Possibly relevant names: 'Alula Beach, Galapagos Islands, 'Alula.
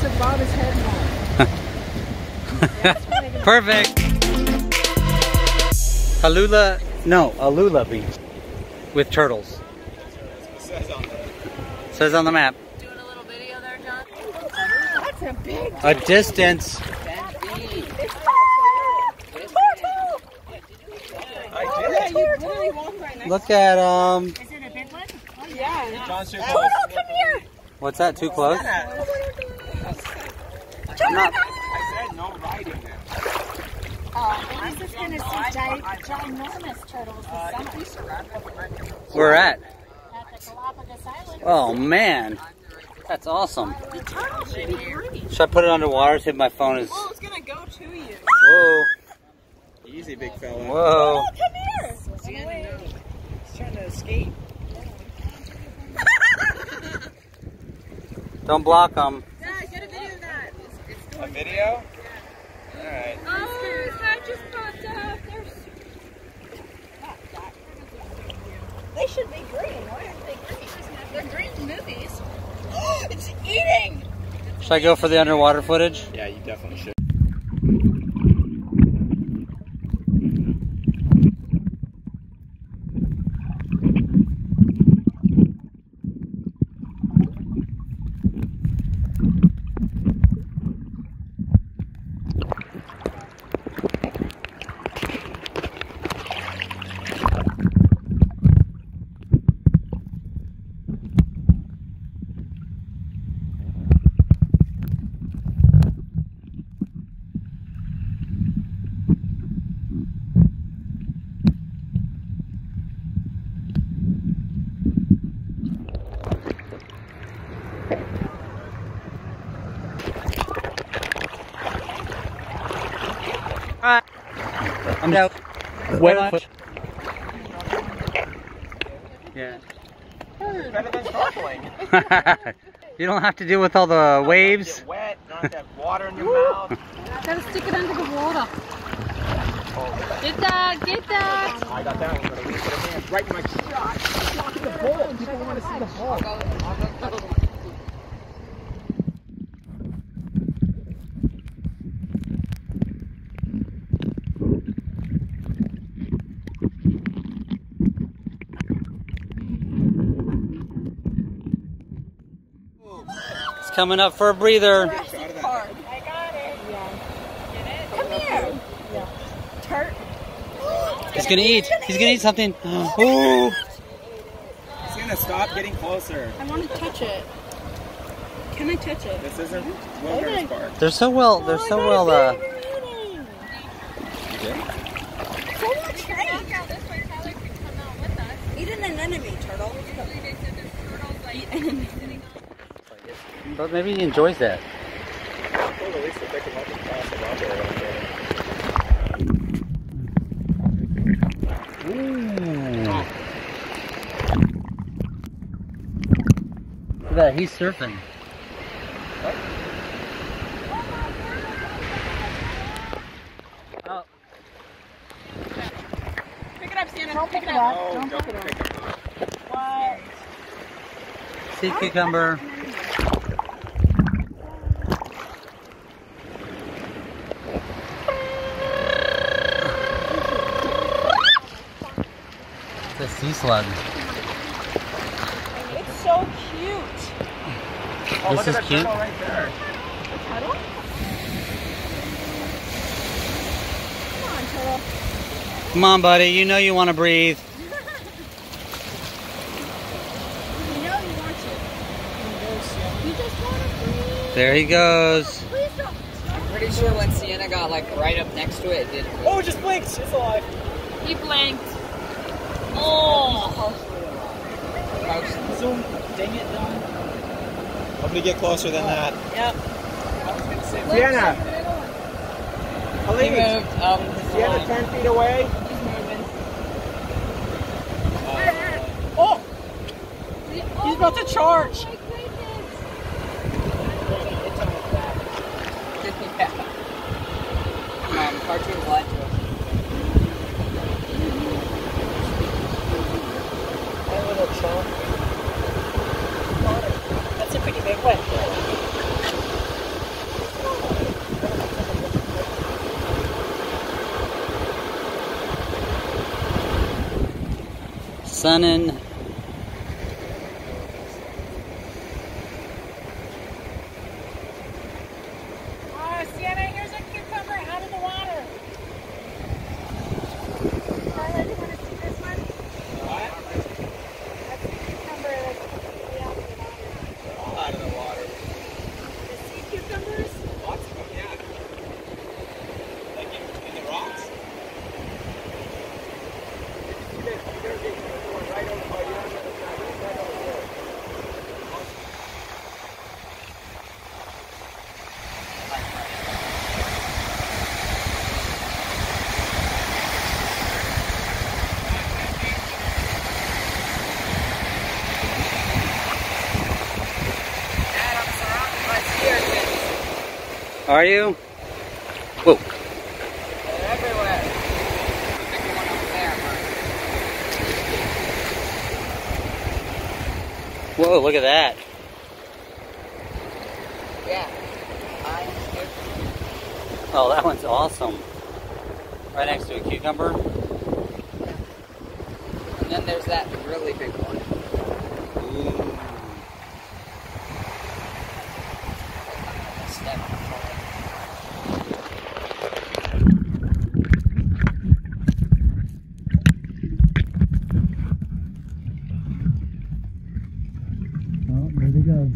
to bob his head home. Perfect. Alula, no, Alula Beach with turtles. That's what it says on the map. Doing a little video there, John. That's a big. A distance. Look at Is it a big one? Oh, yeah. John's too close. Turtle, come here. What's that? Too close? I said no riding there. I'm just going to see ginormous turtles with something. Where at? At the Galapagos Islands. Oh, man. That's awesome. The turtle should be free. Should I put it underwater? See if my phone is... Oh, it's going to go to you. Whoa. Easy, big fella. Whoa. Oh, come here. He's trying to escape. Don't block him. Dad, get a video of that. A video? Yeah. Alright. Oh, that just popped up. They should be green. Why aren't they green? They're green movies. Oh, it's eating! Should I go for the underwater footage? Yeah, you definitely should. I'm down. Wet. Yeah. Better than snorkeling. You don't have to deal with all the waves. Wet, not that water in your mouth. Gotta stick it under the water. Get that, get that. I got that one. Right in my shot. Look at the bowl. People want to see the bowl. Coming up for a breather. I got it. Yeah. Come here. Yeah. Turtle. He's gonna eat. He's gonna eat something. Oh. He's gonna stop getting closer. I want to touch it. Can I touch it? This isn't Wilderness Park. They're so well. They're so well. So much height. Eat an anemone, turtle. Eat an anemone. But maybe he enjoys that. Look at that, he's surfing. Oh. Pick it up, Santa. Don't pick it up. Oh, don't pick it up. What? Sea cucumber. The sea slug. It's so cute. Oh, this is cute. Turtle right there. Turtle? Come on, turtle. Come on, buddy. You know you want to breathe. You know you want to. You just want to breathe. There he goes. Oh, please don't. I'm pretty sure when Sienna got like right up next to it, it didn't. Oh, it just blinked. It's alive. He blinked. Oh! Zoom. Dang it, Don. I'm gonna get closer than that. Yep. I was gonna say, Sienna! He moved. Sienna, 10 feet away. He's moving. Oh! He's about to charge! Oh my goodness! Yeah. Cartoon blood. That's a pretty big one. sunning. Sienna, here's a cucumber out of the water. Carla, do you want to see this one? What? That's a cucumber that's completely out of the water. All out of the water. The sea cucumbers? Lots of them, yeah. Like in the rocks? Right over the Are you? Whoa. They're everywhere. There's a bigger one over there, huh? Whoa, look at that. Yeah. Oh, that one's awesome. Right next to a cucumber. Yeah. And then there's that really big one. Oh, there they go.